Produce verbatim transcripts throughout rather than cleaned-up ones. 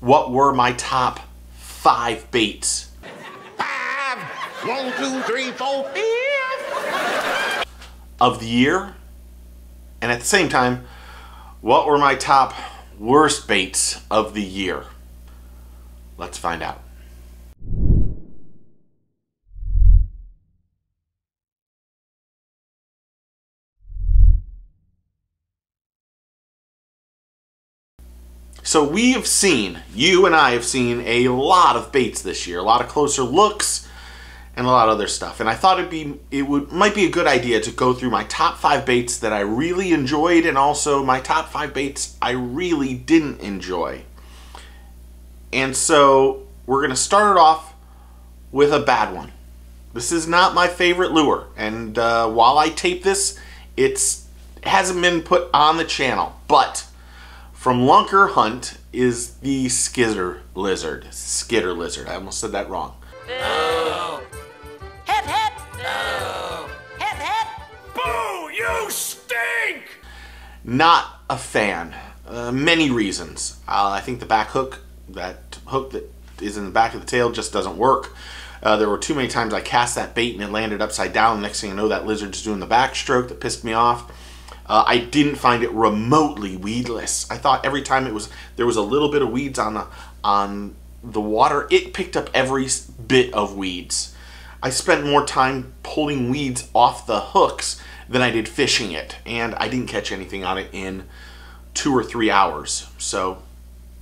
what were my top five baits. Five, one, two, three, four, five. Of the year. And at the same time, what were my top worst baits of the year? Let's find out. So we have seen, you and I have seen a lot of baits this year, a lot of closer looks and a lot of other stuff. And I thought it'd be, it would, might be a good idea to go through my top five baits that I really enjoyed and also my top five baits I really didn't enjoy. And so we're gonna start it off with a bad one. This is not my favorite lure. And uh, while I tape this, it's, it hasn't been put on the channel, but from Lunker Hunt is the Skitter Lizard. Skitter Lizard. I almost said that wrong. No. Hip hip. No. Hip hip. Boo! You stink! Not a fan. Uh, many reasons. Uh, I think the back hook, that hook that is in the back of the tail, just doesn't work. Uh, there were too many times I cast that bait and it landed upside down. Next thing I know, that lizard's doing the backstroke. That pissed me off. Uh, I didn't find it remotely weedless. I thought every time it was there was a little bit of weeds on the on the water, it picked up every bit of weeds. I spent more time pulling weeds off the hooks than I did fishing it, and I didn't catch anything on it in two or three hours. So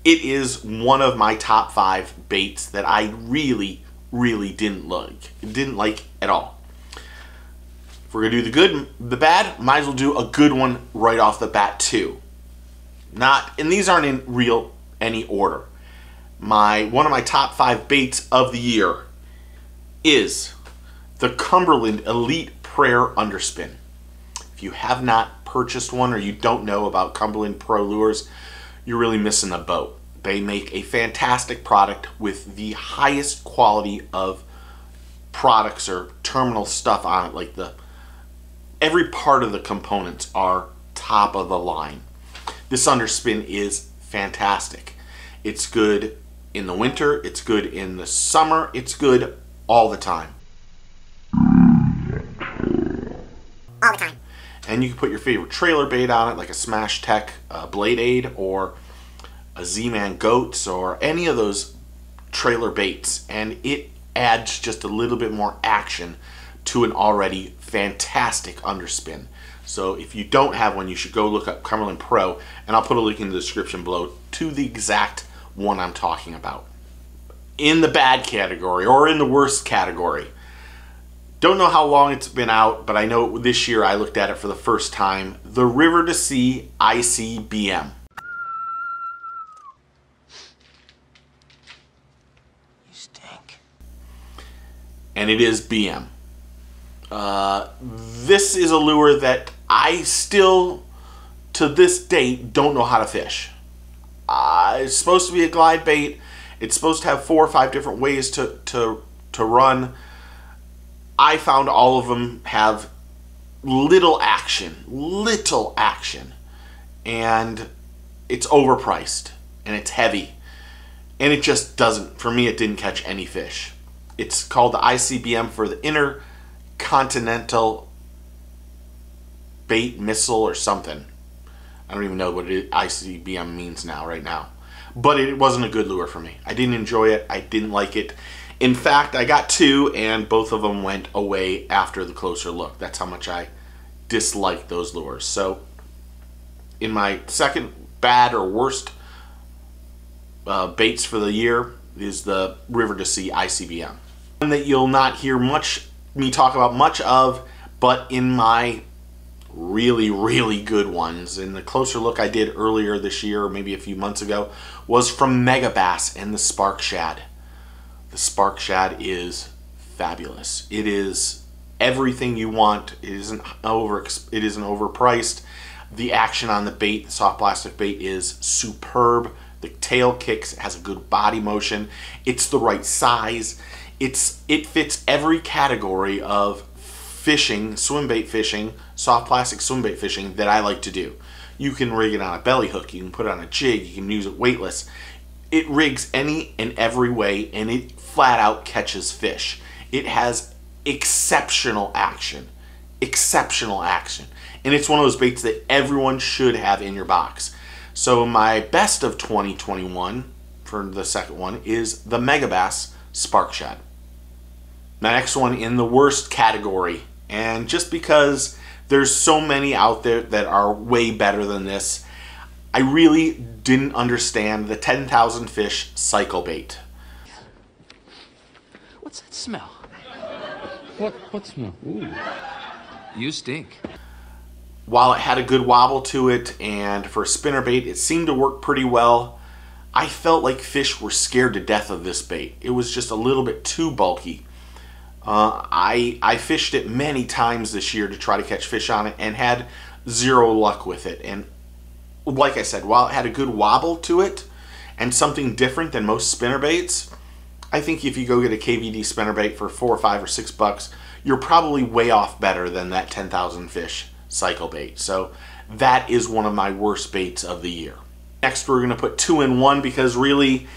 it is one of my top five baits that I really, really didn't like, didn't like at all. If we're gonna do the good, the bad, might as well do a good one right off the bat too. Not, and these aren't in real any order. My one of my top five baits of the year is the Cumberland Elite Prayer Underspin. If you have not purchased one or you don't know about Cumberland Pro Lures, you're really missing the boat. They make a fantastic product with the highest quality of products or terminal stuff on it, like the every part of the components are top of the line. This underspin is fantastic. It's good in the winter, it's good in the summer, it's good all the time. All the time. And you can put your favorite trailer bait on it, like a Smash Tech uh, Blade Aid or a Z-Man Goats or any of those trailer baits, and it adds just a little bit more action to an already fantastic underspin. So if you don't have one, you should go look up Cumberland Pro, and I'll put a link in the description below to the exact one I'm talking about. In the bad category, or in the worst category, don't know how long it's been out, but I know this year I looked at it for the first time, the River to Sea I C B M. You stink. And it is B M. Uh, this is a lure that I still, to this date, don't know how to fish. Uh, it's supposed to be a glide bait. It's supposed to have four or five different ways to, to, to run. I found all of them have little action, little action. And it's overpriced, and it's heavy. And it just doesn't, for me, it didn't catch any fish. It's called the I C B M for the inner continental bait missile or something. I don't even know what it is, I C B M means now, right now. But it wasn't a good lure for me. I didn't enjoy it. I didn't like it. In fact, I got two and both of them went away after the closer look. That's how much I disliked those lures. So in my second bad or worst uh, baits for the year is the River to Sea I C B M. One that you'll not hear much me talk about much of, but in my really, really good ones, and the closer look I did earlier this year, or maybe a few months ago, was from Megabass and the Spark Shad. The Spark Shad is fabulous. It is everything you want. It isn't over. It isn't overpriced. The action on the bait, the soft plastic bait, is superb. The tail kicks. It has a good body motion. It's the right size. It's, it fits every category of fishing, swimbait fishing, soft plastic swimbait fishing that I like to do. You can rig it on a belly hook, you can put it on a jig, you can use it weightless. It rigs any and every way, and it flat out catches fish. It has exceptional action. Exceptional action. And it's one of those baits that everyone should have in your box. So my best of twenty twenty-one, for the second one, is the Megabass Spark Shad. My next one in the worst category, and just because there's so many out there that are way better than this, I really didn't understand the ten thousand fish cycle bait. What's that smell? What, what smell? Ooh. You stink. While it had a good wobble to it, and for a spinnerbait, it seemed to work pretty well, I felt like fish were scared to death of this bait. It was just a little bit too bulky. Uh, I, I fished it many times this year to try to catch fish on it and had zero luck with it. And like I said, while it had a good wobble to it and something different than most spinnerbaits, I think if you go get a K V D spinnerbait for four or five or six bucks, you're probably way off better than that ten thousand fish cycle bait. So that is one of my worst baits of the year. Next, we're going to put two in one because really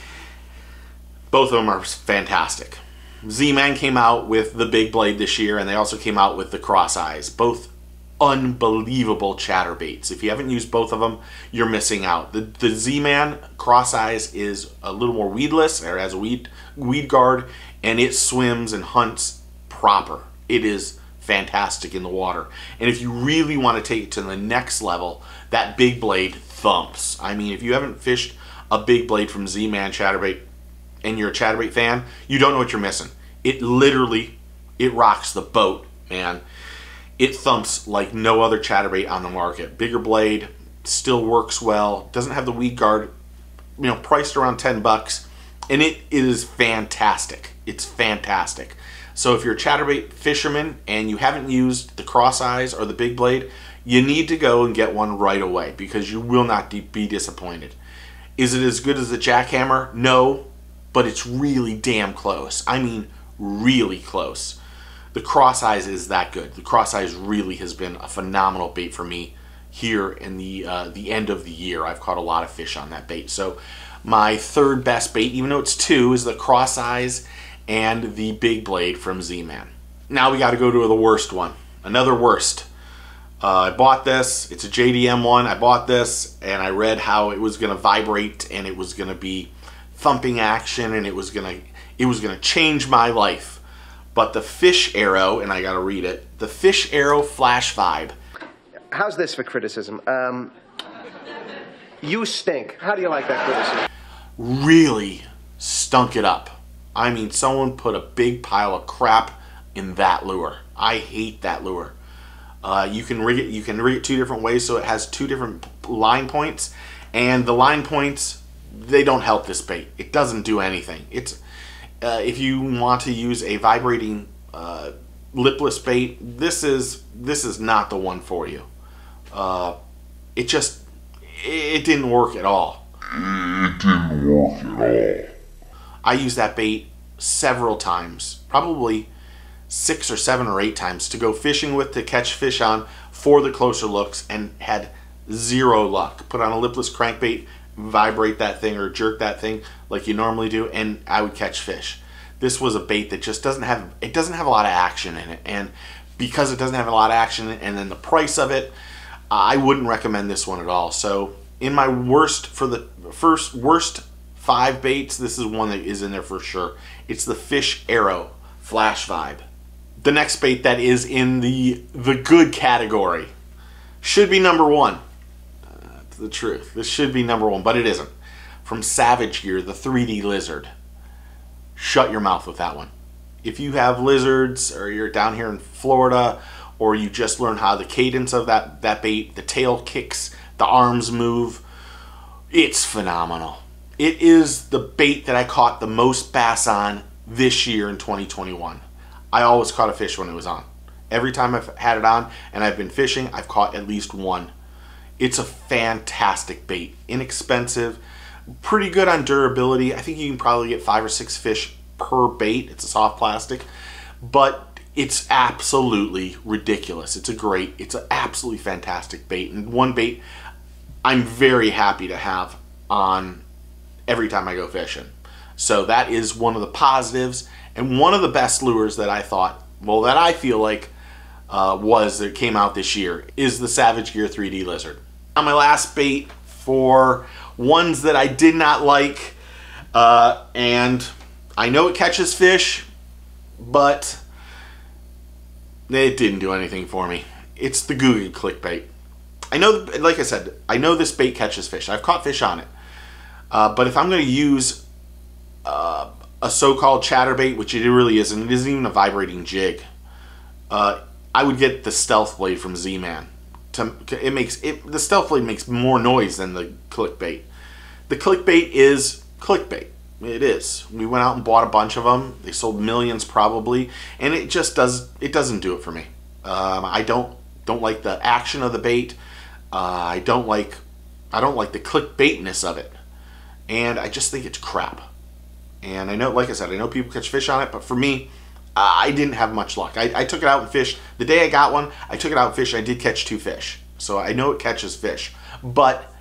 both of them are fantastic. Z-Man came out with the Big Blade this year, and they also came out with the Cross Eyes. Both unbelievable chatterbaits. If you haven't used both of them, you're missing out. The, the Z-Man Cross Eyes is a little more weedless, or has a weed, weed guard, and it swims and hunts proper. It is fantastic in the water. And if you really want to take it to the next level, that Big Blade thumps. I mean, if you haven't fished a Big Blade from Z-Man chatterbait, and you're a chatterbait fan, you don't know what you're missing. It literally, it rocks the boat, man. It thumps like no other chatterbait on the market. Bigger blade, still works well, doesn't have the weed guard, you know, priced around ten bucks, and it is fantastic. It's fantastic. So if you're a chatterbait fisherman and you haven't used the Cross Eyes or the Big Blade, you need to go and get one right away because you will not be disappointed. Is it as good as the Jackhammer? No. But it's really damn close. I mean, really close. The Cross Eyes is that good. The Cross Eyes really has been a phenomenal bait for me here in the uh, the end of the year. I've caught a lot of fish on that bait. So my third best bait, even though it's two, is the Cross Eyes and the Big Blade from Z-Man. Now we got to go to the worst one. Another worst. Uh, I bought this. It's a J D M one. I bought this and I read how it was going to vibrate and it was going to be thumping action, and it was gonna it was gonna change my life. But the Fish Arrow, and I gotta read it, the Fish Arrow Flash Vibe. How's this for criticism? Um, you stink. How do you like that criticism? Really stunk it up. I mean, someone put a big pile of crap in that lure. I hate that lure. Uh, you can rig it. You can rig it two different ways, so it has two different line points, and the line points, they don't help this bait. It doesn't do anything. It's uh, if you want to use a vibrating uh, lipless bait, this is this is not the one for you. Uh, it just it didn't work at all. It didn't work at all. I used that bait several times, probably six or seven or eight times, to go fishing with, to catch fish on for the closer looks, and had zero luck. Put on a lipless crankbait, vibrate that thing or jerk that thing like you normally do, and I would catch fish. This was a bait that just doesn't have it doesn't have a lot of action in it, and because it doesn't have a lot of action in it, and then the price of it, I wouldn't recommend this one at all. So in my worst, for the first worst five baits, this is one that is in there for sure. It's the Fish Arrow Flash Vibe. The next bait that is in the the good category should be number one. The truth, this should be number one, but it isn't. From Savage Gear, the three D Lizard. Shut your mouth with that one. If you have lizards, or you're down here in Florida, or you just learn how the cadence of that that bait, the tail kicks, the arms move, it's phenomenal. It is the bait that I caught the most bass on this year in twenty twenty-one. I always caught a fish when it was on. Every time I've had it on and I've been fishing, I've caught at least one. It's a fantastic bait, inexpensive, pretty good on durability. I think you can probably get five or six fish per bait. It's a soft plastic, but it's absolutely ridiculous. It's a great, it's an absolutely fantastic bait. And one bait I'm very happy to have on every time I go fishing. So that is one of the positives, and one of the best lures that I thought, well, that I feel like uh, was that came out this year is the Savage Gear three D Lizard. On my last bait for ones that I did not like, uh, and I know it catches fish, but it didn't do anything for me. It's the Googie Clickbait. I know, like I said, I know this bait catches fish. I've caught fish on it. Uh, but if I'm going to use uh, a so-called chatterbait, which it really isn't, it isn't even a vibrating jig, uh, I would get the Stealth Blade from Z-Man. To, it makes it the Stealth Blade makes more noise than the Clickbait. The Clickbait is Clickbait. It is. We went out and bought a bunch of them. They sold millions probably, and it just does. It doesn't do it for me. Um, I don't don't like the action of the bait. Uh, I don't like I don't like the clickbaitness of it, and I just think it's crap. And I know, like I said, I know people catch fish on it, but for me, I didn't have much luck. I, I took it out and fished. The day I got one, I took it out and fished. I did catch two fish, so I know it catches fish, but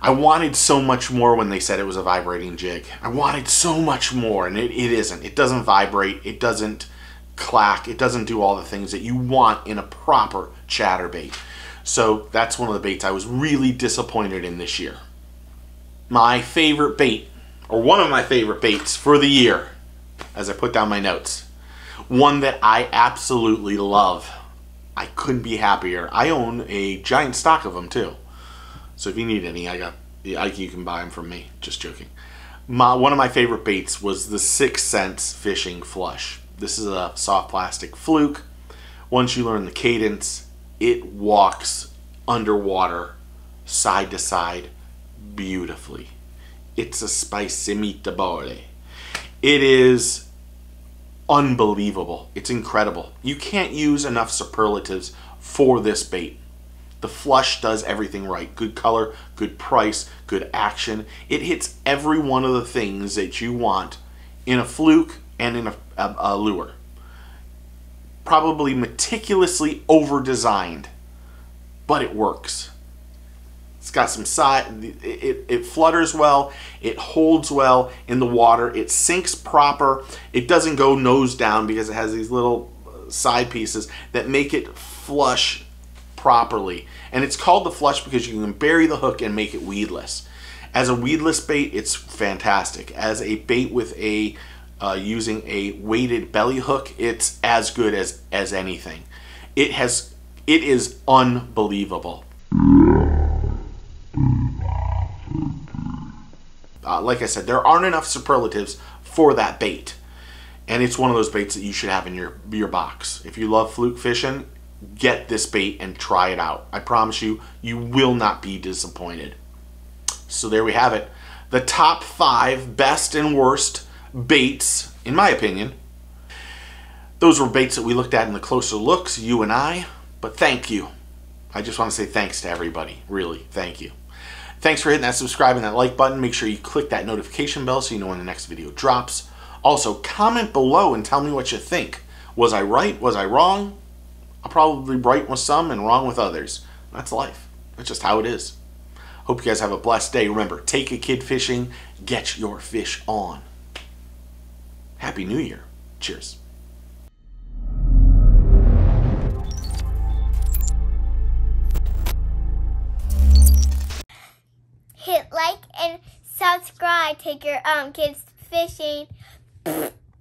I wanted so much more when they said it was a vibrating jig. I wanted so much more, and it, it isn't. It doesn't vibrate. It doesn't clack. It doesn't do all the things that you want in a proper chatterbait. So that's one of the baits I was really disappointed in this year. My favorite bait, or one of my favorite baits for the year, as I put down my notes, one that I absolutely love. I couldn't be happier. I own a giant stock of them too. So if you need any, I got, you can buy them from me. Just joking. My, one of my favorite baits was the Sixth Sense Fishing Flush. This is a soft plastic fluke. Once you learn the cadence, it walks underwater, side to side, beautifully. It's a spicy mita bole. It is unbelievable. It's incredible. You can't use enough superlatives for this bait. The Flush does everything right. Good color, good price, good action. It hits every one of the things that you want in a fluke and in a, a, a lure. Probably meticulously over-designed, but it works. It's got some side, it, it, it flutters well, it holds well in the water, it sinks proper, it doesn't go nose down because it has these little side pieces that make it flush properly. And it's called the Flush because you can bury the hook and make it weedless. As a weedless bait, it's fantastic. As a bait with a uh, using a weighted belly hook, it's as good as as anything. It has it is unbelievable. Uh, like I said, there aren't enough superlatives for that bait, and it's one of those baits that you should have in your your box if you love fluke fishing. Get this bait and try it out. I promise you, you will not be disappointed. So there we have it. The top five best and worst baits, in my opinion. Those were baits that we looked at in the closer looks, you and I, but thank you. I just want to say thanks to everybody, really, thank you. Thanks for hitting that subscribe and that like button. Make sure you click that notification bell so you know when the next video drops. Also, comment below and tell me what you think. Was I right? Was I wrong? I'll probably be right with some and wrong with others. That's life. That's just how it is. Hope you guys have a blessed day. Remember, take a kid fishing. Get your fish on. Happy New Year. Cheers. Hit like and subscribe. Take your um kids fishing.